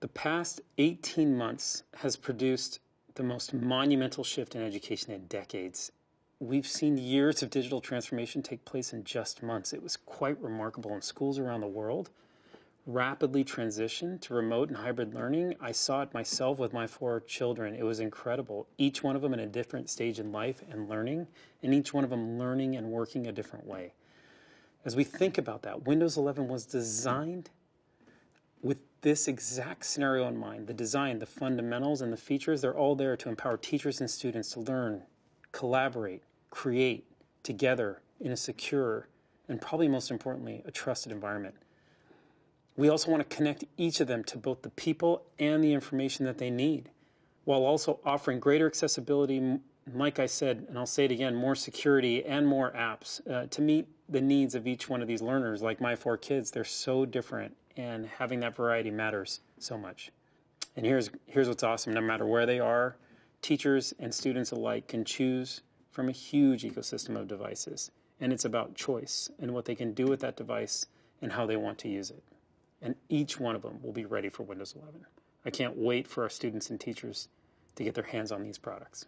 The past 18 months has produced the most monumental shift in education in decades. We've seen years of digital transformation take place in just months. It was quite remarkable, and schools around the world rapidly transitioned to remote and hybrid learning. I saw it myself with my 4 children. It was incredible. Each one of them in a different stage in life and learning, and each one of them learning and working a different way. As we think about that, Windows 11 was designed with this exact scenario in mind. The design, the fundamentals, and the features, they're all there to empower teachers and students to learn, collaborate, create together in a secure and, probably most importantly, a trusted environment. We also want to connect each of them to both the people and the information that they need, while also offering greater accessibility, like I said, and I'll say it again, more security and more apps to meet the needs of each one of these learners. Like my 4 kids, they're so different, and having that variety matters so much. And here's what's awesome. No matter where they are, teachers and students alike can choose from a huge ecosystem of devices, and it's about choice and what they can do with that device and how they want to use it. And each one of them will be ready for Windows 11. I can't wait for our students and teachers to get their hands on these products.